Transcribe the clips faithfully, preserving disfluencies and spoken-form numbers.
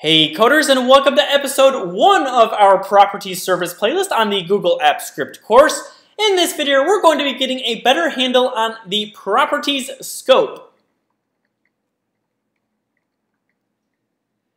Hey coders, and welcome to episode one of our Properties Service Playlist on the Google Apps Script course. In this video, we're going to be getting a better handle on the properties scope.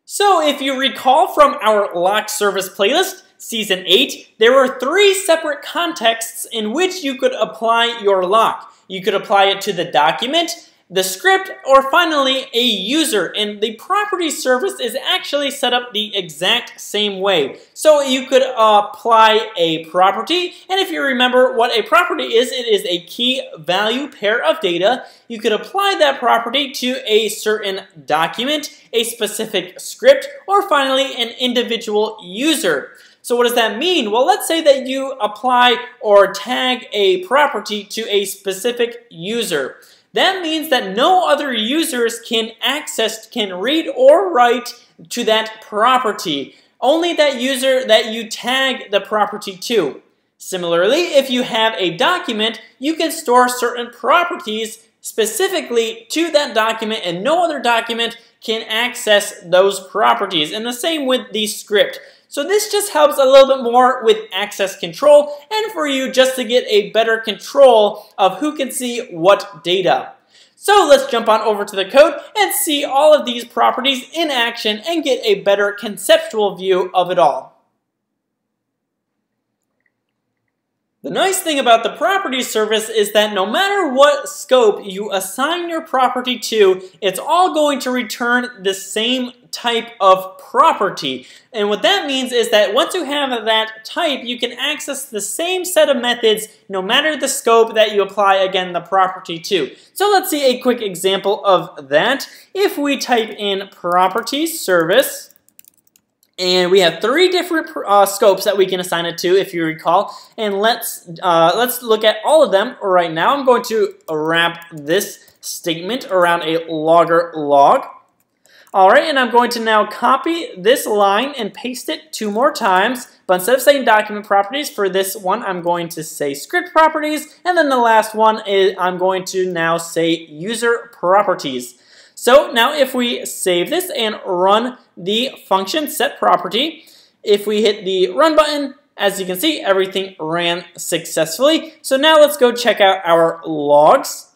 So if you recall from our Lock Service Playlist, Season eight, there were three separate contexts in which you could apply your lock. You could apply it to the document, the script, or finally a user, and the property service is actually set up the exact same way. So you could uh, apply a property, and if you remember what a property is, it is a key value pair of data. You could apply that property to a certain document, a specific script, or finally an individual user. So what does that mean? Well, let's say that you apply or tag a property to a specific user. That means that no other users can access, can read or write to that property. Only that user that you tag the property to. Similarly, if you have a document, you can store certain properties specifically to that document, and no other document can access those properties. And the same with the script. So this just helps a little bit more with access control and for you just to get a better control of who can see what data. So let's jump on over to the code and see all of these properties in action and get a better conceptual view of it all. The nice thing about the property service is that no matter what scope you assign your property to, it's all going to return the same type of property. And what that means is that once you have that type, you can access the same set of methods no matter the scope that you apply, again, the property to. So let's see a quick example of that. If we type in properties service, and we have three different uh, scopes that we can assign it to, if you recall. And let's, uh, let's look at all of them right now. I'm going to wrap this statement around a logger log. All right, and I'm going to now copy this line and paste it two more times. But instead of saying document properties, for this one, I'm going to say script properties. And then the last one is I'm going to now say user properties. So now if we save this and run the function set property, if we hit the run button, as you can see, everything ran successfully. So now let's go check out our logs.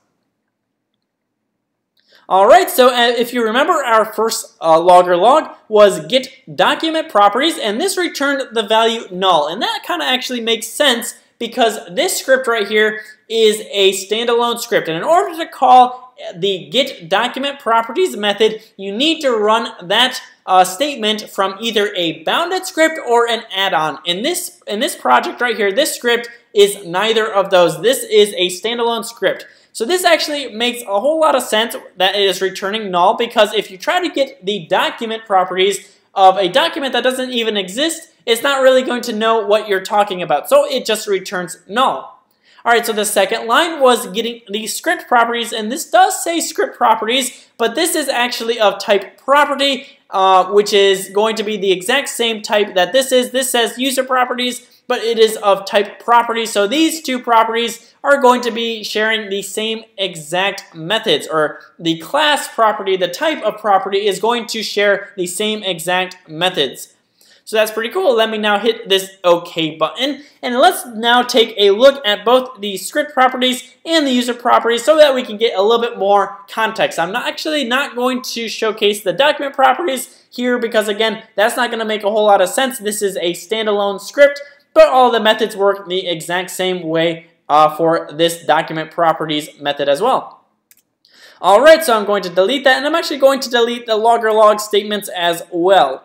All right, so if you remember, our first uh, logger log was getDocumentProperties, and this returned the value null. And that kind of actually makes sense because this script right here is a standalone script. And in order to call the getDocumentProperties method, you need to run that uh, statement from either a bounded script or an add-on. In this, in this project right here, this script is neither of those. This is a standalone script. So this actually makes a whole lot of sense that it is returning null, because if you try to get the document properties of a document that doesn't even exist, it's not really going to know what you're talking about. So it just returns null. All right, so the second line was getting the script properties, and this does say script properties, but this is actually of type property, uh, which is going to be the exact same type that this is. This says user properties, but it is of type property. So these two properties are going to be sharing the same exact methods, or the class property, the type of property, is going to share the same exact methods. So that's pretty cool. Let me now hit this OK button. And let's now take a look at both the script properties and the user properties so that we can get a little bit more context. I'm not actually not going to showcase the document properties here because, again, that's not going to make a whole lot of sense. This is a standalone script, but all the methods work the exact same way uh, for this document properties method as well. All right, so I'm going to delete that, and I'm actually going to delete the logger log statements as well.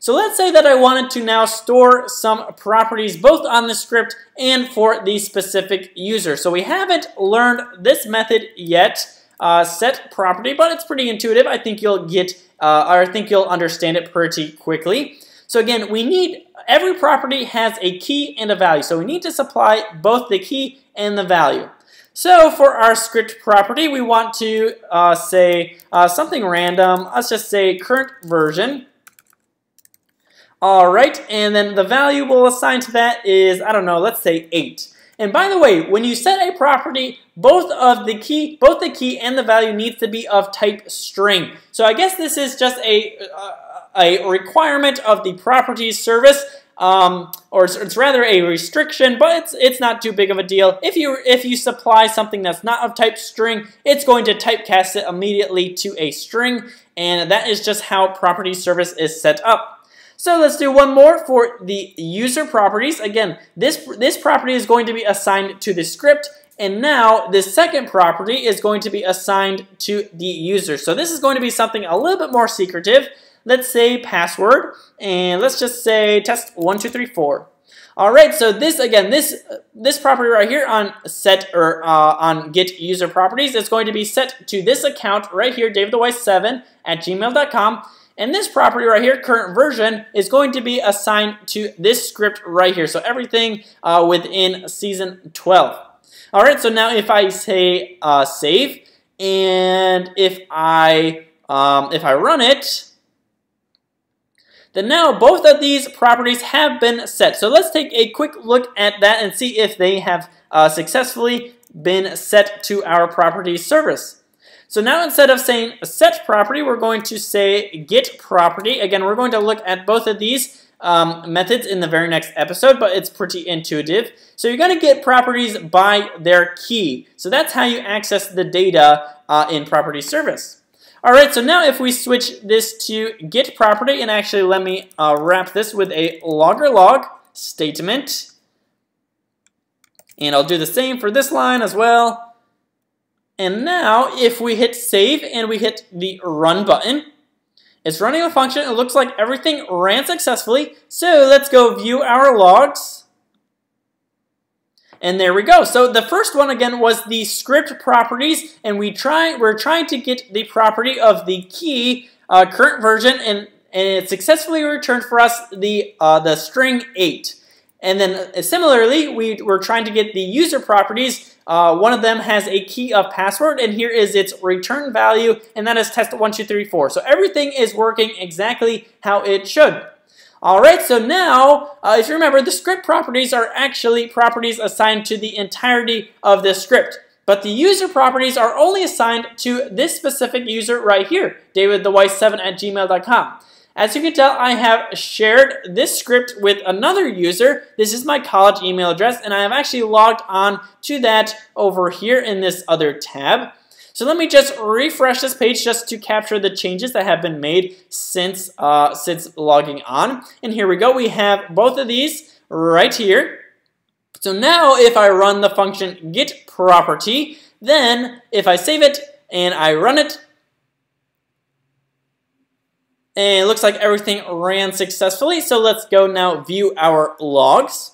So let's say that I wanted to now store some properties both on the script and for the specific user. So we haven't learned this method yet, uh, set property, but it's pretty intuitive. I think you'll get, uh, or I think you'll understand it pretty quickly. So again, we need, every property has a key and a value. So we need to supply both the key and the value. So for our script property, we want to uh, say uh, something random. Let's just say current version. All right, and then the value we'll assign to that is, I don't know, let's say eight. And by the way, when you set a property, both of the key, both the key and the value needs to be of type string. So I guess this is just a, uh, a requirement of the Properties Service. Um, or it's, it's rather a restriction, but it's it's not too big of a deal. If you if you supply something that's not of type string, it's going to typecast it immediately to a string, and that is just how property service is set up. So let's do one more for the user properties. Again, this this property is going to be assigned to the script, and now this second property is going to be assigned to the user. So this is going to be something a little bit more secretive. Let's say password, and let's just say test one two three four. All right. So this again, this this property right here on set or uh, on get user properties is going to be set to this account right here, David The Weiss seven at gmail dot com, and this property right here, current version, is going to be assigned to this script right here. So everything uh, within season twelve. All right. So now if I say uh, save, and if I um, if I run it. Then now both of these properties have been set. So let's take a quick look at that and see if they have uh, successfully been set to our property service. So now instead of saying set property, we're going to say get property. Again, we're going to look at both of these um, methods in the very next episode, but it's pretty intuitive. So you're going to get properties by their key. So that's how you access the data uh, in property service. All right, so now if we switch this to get property, and actually let me uh, wrap this with a logger log statement. And I'll do the same for this line as well. And now if we hit save and we hit the run button, it's running a function. It looks like everything ran successfully. So let's go view our logs. And there we go. So the first one again was the script properties, and we try we're trying to get the property of the key uh, current version, and and it successfully returned for us the uh, the string eight. And then similarly, we were trying to get the user properties. Uh, one of them has a key of password, and here is its return value, and that is test one two three four. So everything is working exactly how it should. Alright, so now, uh, if you remember, the script properties are actually properties assigned to the entirety of the script. But the user properties are only assigned to this specific user right here, David The Weiss seven at gmail dot com. As you can tell, I have shared this script with another user. This is my college email address, and I have actually logged on to that over here in this other tab. So let me just refresh this page just to capture the changes that have been made since uh, since logging on. And here we go. We have both of these right here. So now if I run the function get property, then if I save it and I run it, and it looks like everything ran successfully. So let's go now view our logs.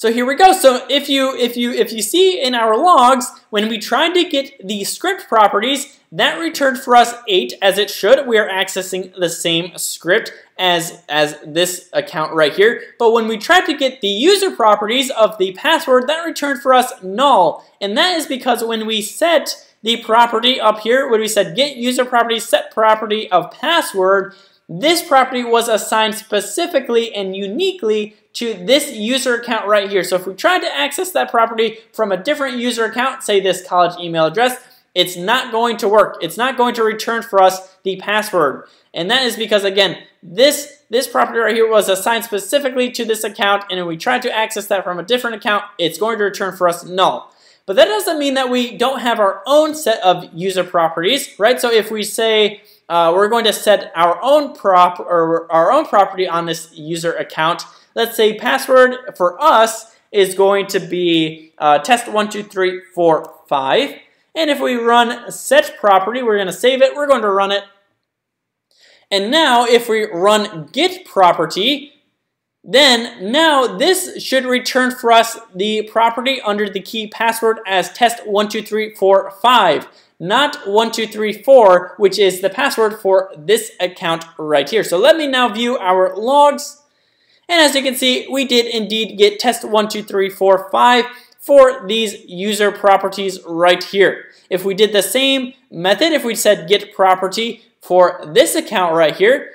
So here we go. So if you if you if you see in our logs, when we tried to get the script properties, that returned for us eight as it should. We are accessing the same script as as this account right here. But when we tried to get the user properties of the password, that returned for us null. And that is because when we set the property up here, when we said get user property, set property of password, this property was assigned specifically and uniquely to this user account right here. So if we tried to access that property from a different user account, say this college email address, it's not going to work. It's not going to return for us the password. And that is because, again, this, this property right here was assigned specifically to this account, and when we tried to access that from a different account, it's going to return for us null. But that doesn't mean that we don't have our own set of user properties, right? So if we say, Uh, we're going to set our own prop or our own property on this user account. Let's say password for us is going to be uh, test one two three four five. And if we run set property, we're going to save it. We're going to run it. And now, if we run get property, then now this should return for us the property under the key password as test one two three four five. Not one two three four, which is the password for this account right here. So let me now view our logs. And as you can see, we did indeed get test one two three four five for these user properties right here. If we did the same method, if we said get property for this account right here,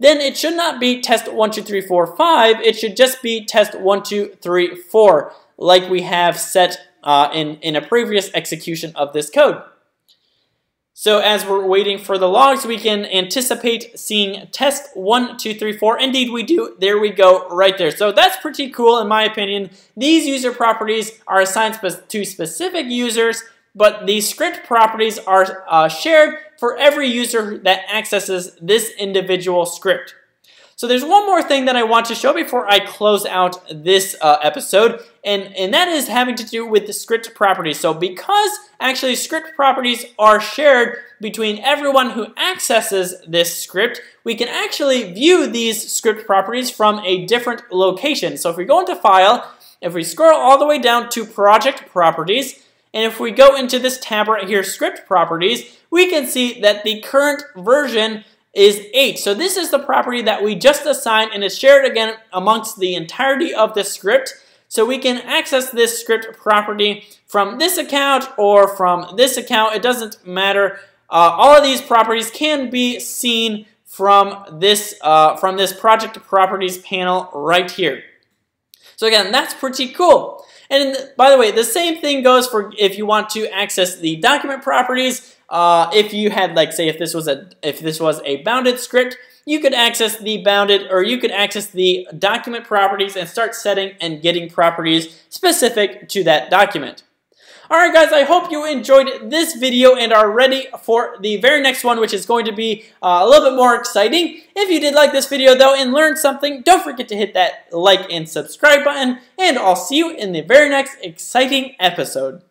then it should not be test one two three four five, it should just be test one two three four, like we have set uh, in, in a previous execution of this code. So as we're waiting for the logs, we can anticipate seeing test one, two, three, four. Indeed, we do. There we go, right there. So that's pretty cool, in my opinion. These user properties are assigned spe- to specific users, but these script properties are uh, shared for every user that accesses this individual script. So there's one more thing that I want to show before I close out this uh, episode, and, and that is having to do with the script properties. So because actually script properties are shared between everyone who accesses this script, we can actually view these script properties from a different location. So if we go into File, if we scroll all the way down to Project Properties, and if we go into this tab right here, Script Properties, we can see that the current version is eight. So this is the property that we just assigned, and it's shared again amongst the entirety of the script. So we can access this script property from this account or from this account. It doesn't matter. Uh, all of these properties can be seen from this, uh, from this Project Properties panel right here. So again, that's pretty cool. And by the way, the same thing goes for if you want to access the document properties. Uh, if you had, like, say, if this was a if this was a bounded script, you could access the bounded, or you could access the document properties and start setting and getting properties specific to that document. All right, guys, I hope you enjoyed this video and are ready for the very next one, which is going to be uh, a little bit more exciting. If you did like this video, though, and learned something, don't forget to hit that like and subscribe button, and I'll see you in the very next exciting episode.